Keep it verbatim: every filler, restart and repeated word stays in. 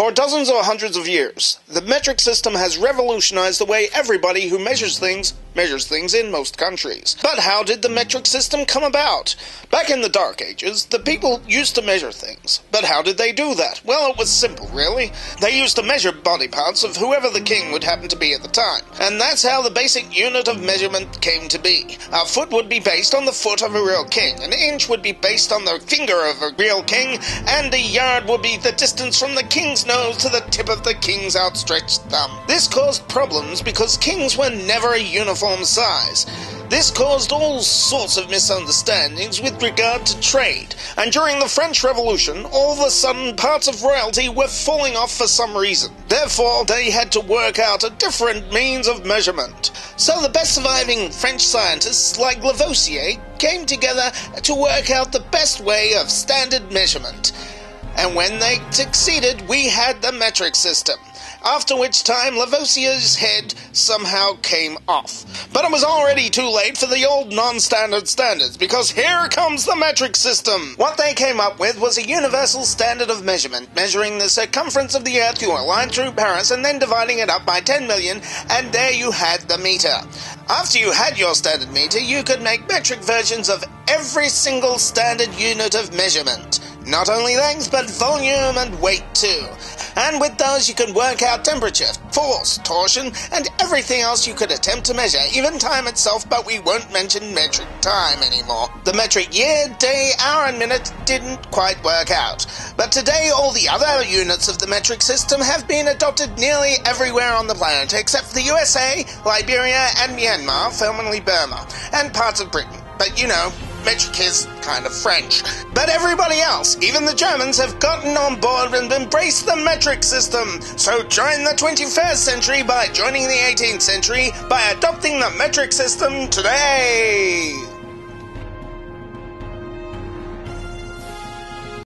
For dozens or hundreds of years, the metric system has revolutionized the way everybody who measures things measures things in most countries. But how did the metric system come about? Back in the Dark Ages, the people used to measure things. But how did they do that? Well, it was simple, really. They used to measure body parts of whoever the king would happen to be at the time. And that's how the basic unit of measurement came to be. A foot would be based on the foot of a real king, an inch would be based on the finger of a real king, and a yard would be the distance from the king's nose to the tip of the king's outstretched thumb. This caused problems because kings were never a uniform size. This caused all sorts of misunderstandings with regard to trade, and during the French Revolution, all of a sudden parts of royalty were falling off for some reason. Therefore, they had to work out a different means of measurement. So the best surviving French scientists, like Lavoisier, came together to work out the best way of standard measurement. And when they succeeded, we had the metric system. After which time, Lavoisier's head somehow came off. But it was already too late for the old non-standard standards, because here comes the metric system! What they came up with was a universal standard of measurement, measuring the circumference of the Earth to a line through Paris, and then dividing it up by ten million, and there you had the meter. After you had your standard meter, you could make metric versions of every single standard unit of measurement. Not only length, but volume and weight too. And with those you can work out temperature, force, torsion, and everything else you could attempt to measure, even time itself, but we won't mention metric time anymore. The metric year, day, hour, and minute didn't quite work out. But today all the other units of the metric system have been adopted nearly everywhere on the planet, except for the U S A, Liberia, and Myanmar, formerly Burma, and parts of Britain. But you know, metric is kind of French. But everybody else, even the Germans, have gotten on board and embraced the metric system. So join the twenty-first century by joining the eighteenth century by adopting the metric system today!